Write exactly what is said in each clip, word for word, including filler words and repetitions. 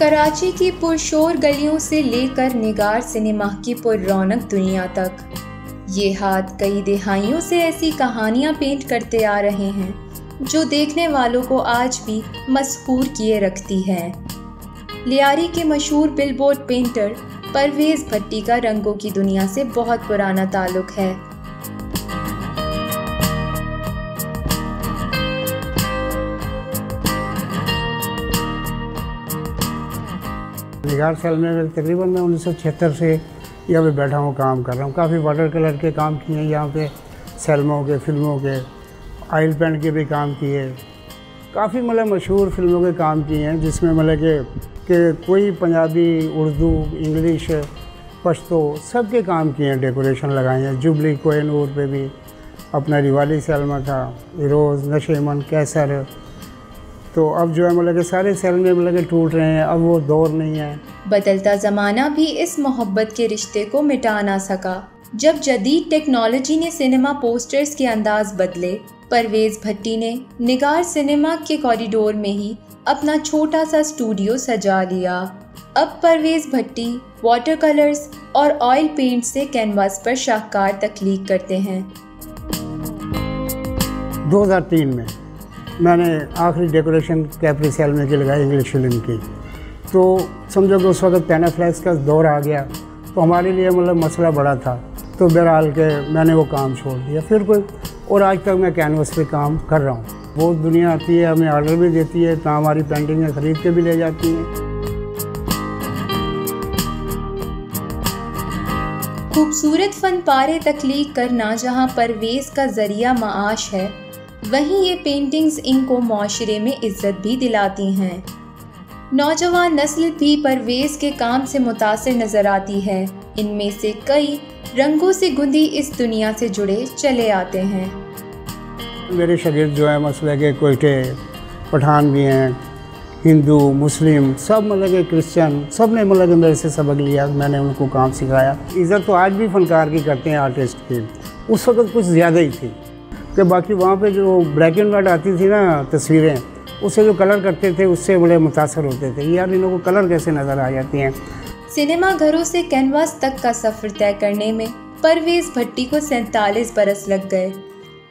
कराची की पुरशोर गलियों से लेकर निगार सिनेमा की पुररौनक दुनिया तक ये हाथ कई दिहाइयों से ऐसी कहानियां पेंट करते आ रहे हैं जो देखने वालों को आज भी मसहूर किए रखती है। लियारी के मशहूर बिलबोर्ड पेंटर परवेज़ भट्टी का रंगों की दुनिया से बहुत पुराना ताल्लुक है। निगार साल में तकरीबन मैं उन्नीस सौ छिहत्तर से यहाँ पे बैठा हूँ, काम कर रहा हूँ। काफ़ी वाटर कलर के काम किए हैं यहाँ पे, सैलमों के, फिल्मों के, आयल पेंट के भी काम किए, काफ़ी मतलब मशहूर फिल्मों के काम किए हैं जिसमें मतलब के, के कोई पंजाबी, उर्दू, इंग्लिश, पश्तो सब के काम किए हैं। डेकोरेशन लगाए हैं जुबली, कोहिनूर पे भी, अपना रिवाली सैलमा था, रोज़, नशेमन, कैसर। तो अब जो है मतलब के सारे सेल में मतलब के टूट रहे हैं, अब वो दौर नहीं है। बदलता ज़माना भी इस मोहब्बत के रिश्ते को मिटा ना सका। जब जदीद टेक्नोलॉजी ने सिनेमा पोस्टर्स के अंदाज बदले, परवेज़ भट्टी ने निगार सिनेमा के कॉरिडोर में ही अपना छोटा सा स्टूडियो सजा लिया। अब परवेज़ भट्टी वाटर कलर्स और ऑयल पेंट से कैनवास पर शाहकार तख्लीक करते हैं। दो हज़ार तीन में मैंने आखिरी डेकोरेशन कैप्री सैलमे की लगाई, इंग्लिश फिल्म की। तो समझो कि उस वक्त पैनाफ्लैक्स का दौर आ गया, तो हमारे लिए मतलब मसला बड़ा था। तो बहरहाल के मैंने वो काम छोड़ दिया, फिर कोई और आज तक मैं कैनवस पे काम कर रहा हूँ। बहुत दुनिया आती है, हमें ऑर्डर भी देती है, तो हमारी पेंटिंगें ख़रीद के भी ले जाती हैं। खूबसूरत फन पारे तख्लीक करना जहाँ परवेज़ का जरिया माआश है, वहीं ये पेंटिंग्स इनको माशरे में इज्जत भी दिलाती हैं। नौजवान नस्ल भी परवेज़ के काम से मुतासिर नज़र आती है। इनमें से कई रंगों से गुंदी इस दुनिया से जुड़े चले आते हैं। मेरे शागिर्द जो है मसले के कोयटे, पठान भी हैं, हिंदू, मुस्लिम, सब मतलब के क्रिश्चियन, सब ने मतलब मेरे से सबक लिया। मैंने उनको काम सिखाया। इज्जत तो आज भी फनकार की करते हैं, आर्टिस्ट की। उस वक्त कुछ ज़्यादा ही थी कि बाकी वहाँ पे जो ब्लैक एंड वाइट आती थी ना तस्वीरें, उससे जो कलर करते थे उससे बड़े मुतासर होते थे, यार इन लोगों को कलर कैसे नज़र आ जाती हैं। सिनेमा घरों से कैनवास तक का सफ़र तय करने में परवेज़ भट्टी को सैंतालीस बरस लग गए,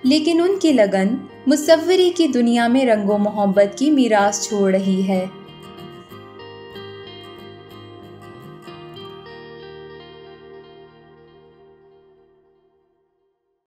लेकिन उनकी लगन मुसव्वरी की दुनिया में रंगो मोहब्बत की मीरास छोड़ रही है।